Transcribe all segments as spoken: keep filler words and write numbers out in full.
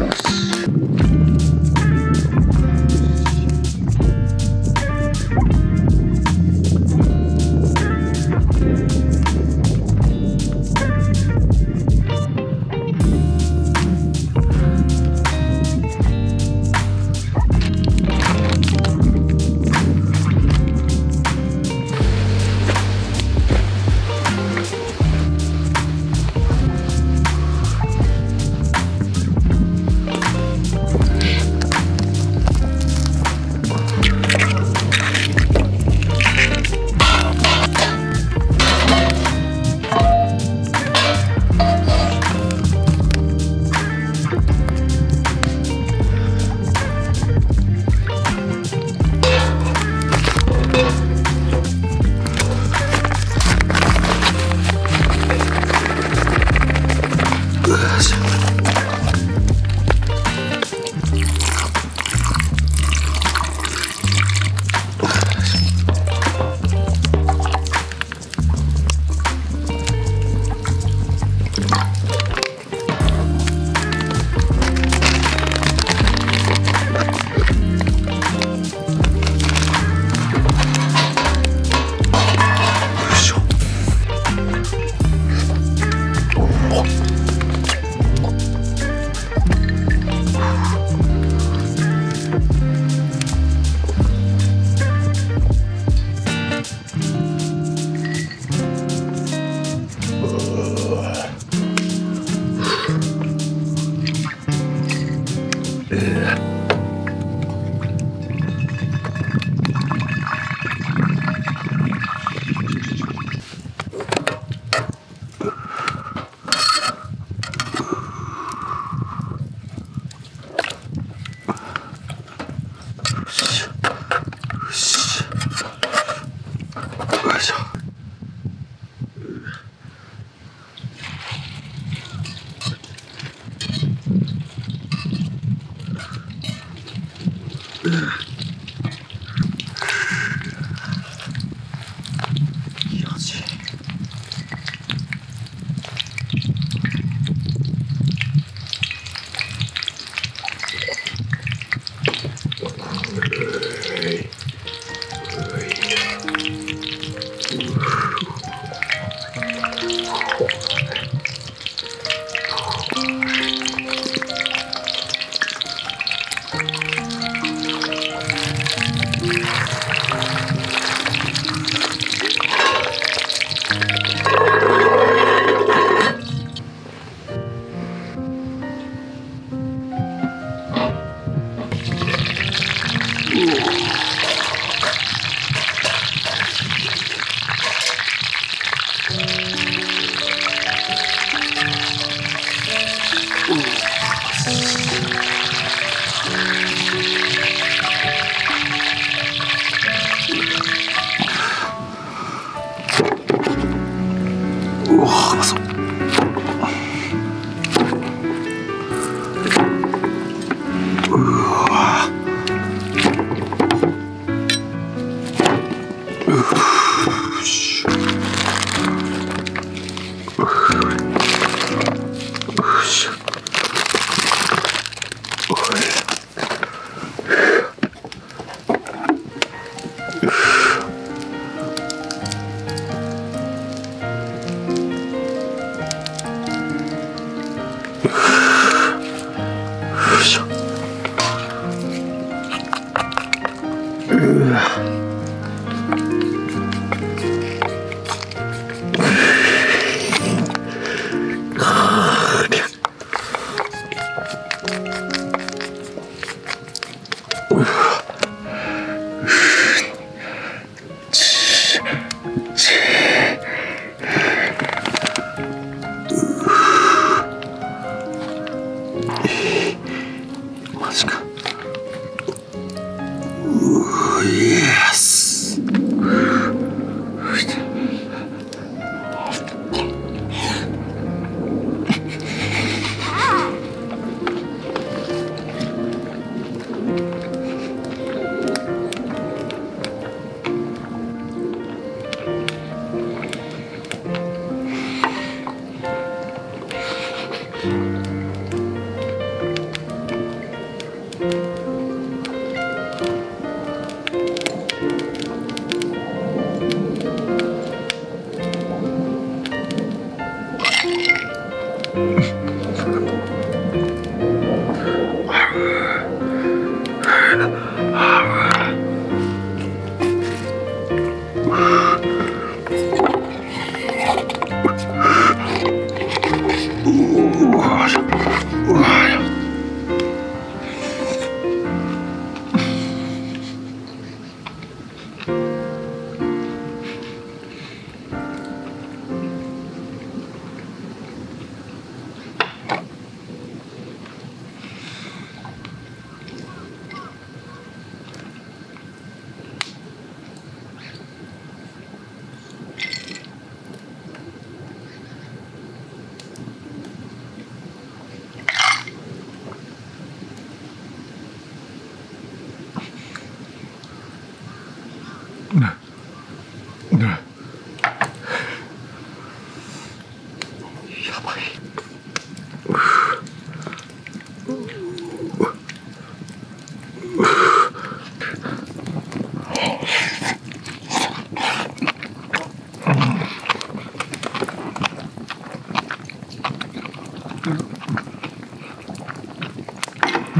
cross.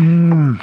Mm.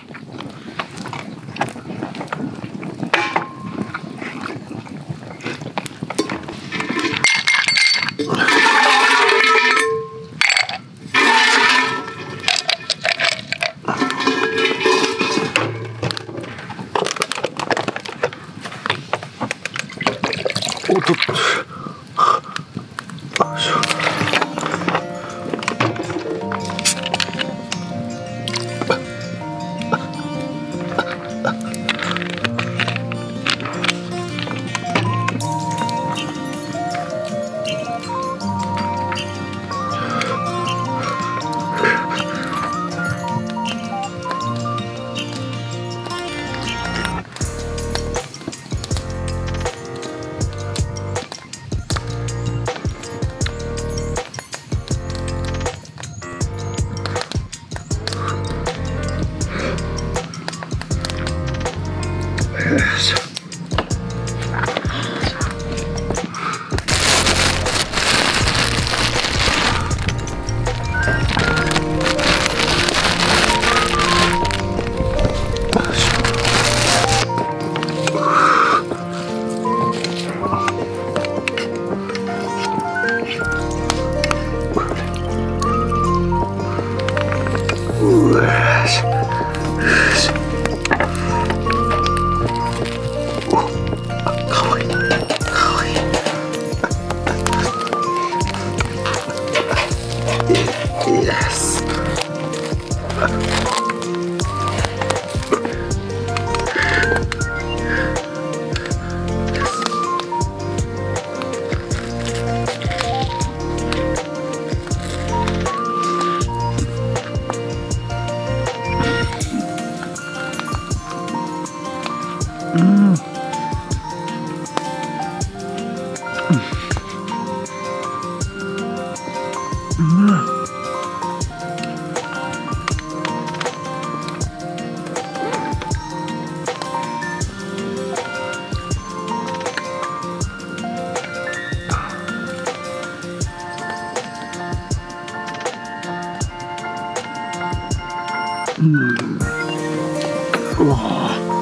Mm. Oh.